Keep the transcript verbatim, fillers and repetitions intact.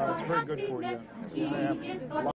Uh, it's very good for you.